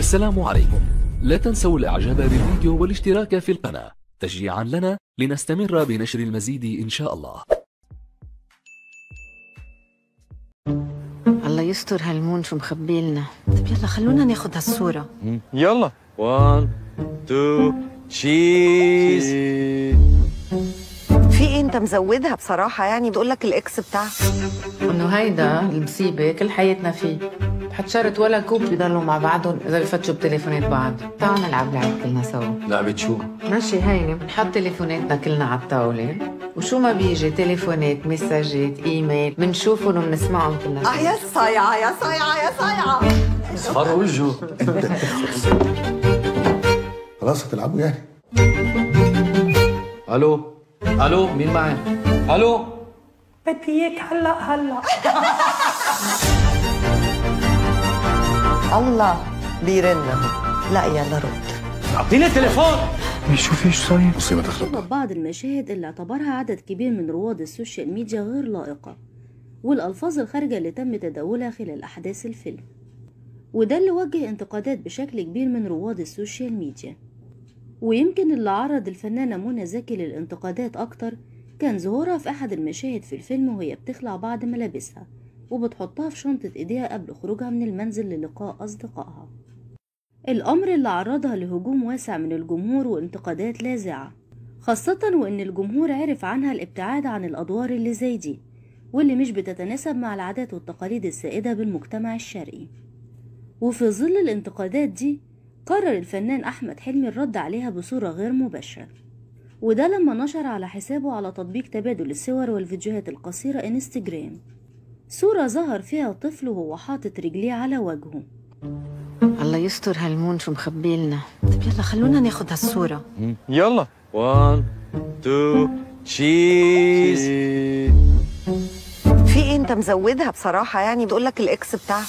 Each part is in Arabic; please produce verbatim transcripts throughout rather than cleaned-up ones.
السلام عليكم. لا تنسوا الاعجاب بالفيديو والاشتراك في القناة تشجيعا لنا لنستمر بنشر المزيد ان شاء الله. الله يستر هالمون شو مخبي لنا. طب يلا خلونا ناخذ هالصورة. يلا واحد اثنين تشيز. في ايه انت مزودها بصراحة، يعني بتقول لك الاكس بتاعها انه هيدا المصيبة كل حياتنا فيه. حتشرت ولا كوب بيضلوا مع بعضهم اذا بفتشوا بتليفونات بعض. تعالوا نلعب لعبة كلنا سوا. لعبة شو؟ ماشي هيني، بنحط تليفوناتنا كلنا على الطاولة وشو ما بيجي تليفونات، مساجات، ايميل، بنشوفهم وبنسمعهم كلنا. اه يا صايعة يا صايعة يا صايعة. صفر وجهه. خلاص هتلعبوا يعني. الو الو مين معي؟ الو بدي اياك هلا هلا. الله بيرنا. لا يلا رد، اعطيني التليفون. شوفي ايش صاير. مصيبه تخرب. بعض المشاهد اللي اعتبرها عدد كبير من رواد السوشيال ميديا غير لائقه، والالفاظ الخارجه اللي تم تداولها خلال احداث الفيلم، وده اللي وجه انتقادات بشكل كبير من رواد السوشيال ميديا. ويمكن اللي عرض الفنانه منى زكي للانتقادات اكتر كان ظهورها في احد المشاهد في الفيلم وهي بتخلع بعض ملابسها وبتحطها في شنطة ايديها قبل خروجها من المنزل للقاء أصدقائها، الأمر اللي عرضها لهجوم واسع من الجمهور وانتقادات لاذعة، خاصة وإن الجمهور عرف عنها الابتعاد عن الأدوار اللي زي دي واللي مش بتتناسب مع العادات والتقاليد السائدة بالمجتمع الشرقي. وفي ظل الانتقادات دي قرر الفنان أحمد حلمي الرد عليها بصورة غير مباشرة، وده لما نشر على حسابه على تطبيق تبادل الصور والفيديوهات القصيرة انستجرام صورة ظهر فيها طفل وهو حاطط رجليه على وجهه. الله يستر هالمون شو مخبي لنا. طب يلا خلونا ناخد هالصورة. يلا واحد اثنين تشيز. في ايه انت مزودها بصراحة، يعني بتقول لك الاكس بتاعها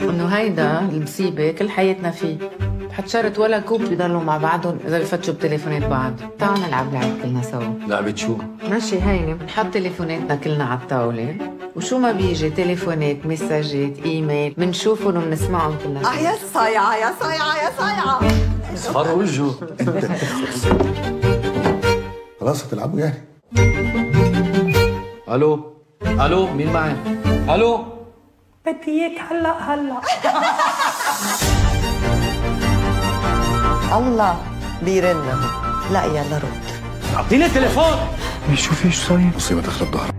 انه هيدا المصيبة كل حياتنا فيه. حتشرت ولا كوب بيضلوا مع بعضهم اذا بفتشوا بتليفونات بعض. تعالوا نلعب لعبة كلنا سوا. لعبة شو؟ ماشي هيني، بنحط تليفوناتنا كلنا على الطاولة وشو ما بيجي تليفونات، مساجات، ايميل، بنشوفهم وبنسمعهم كلنا. اه يا صايعة يا صايعة يا صايعة. صفر وجهه. خلاص هتلعبوا يعني. الو الو مين معي؟ الو بدي اياك هلا هلا. الله بيرنا. لا يلا رد، اعطيني التليفون. شوفي ايش صاير. مصيبة تخرب ظهرك.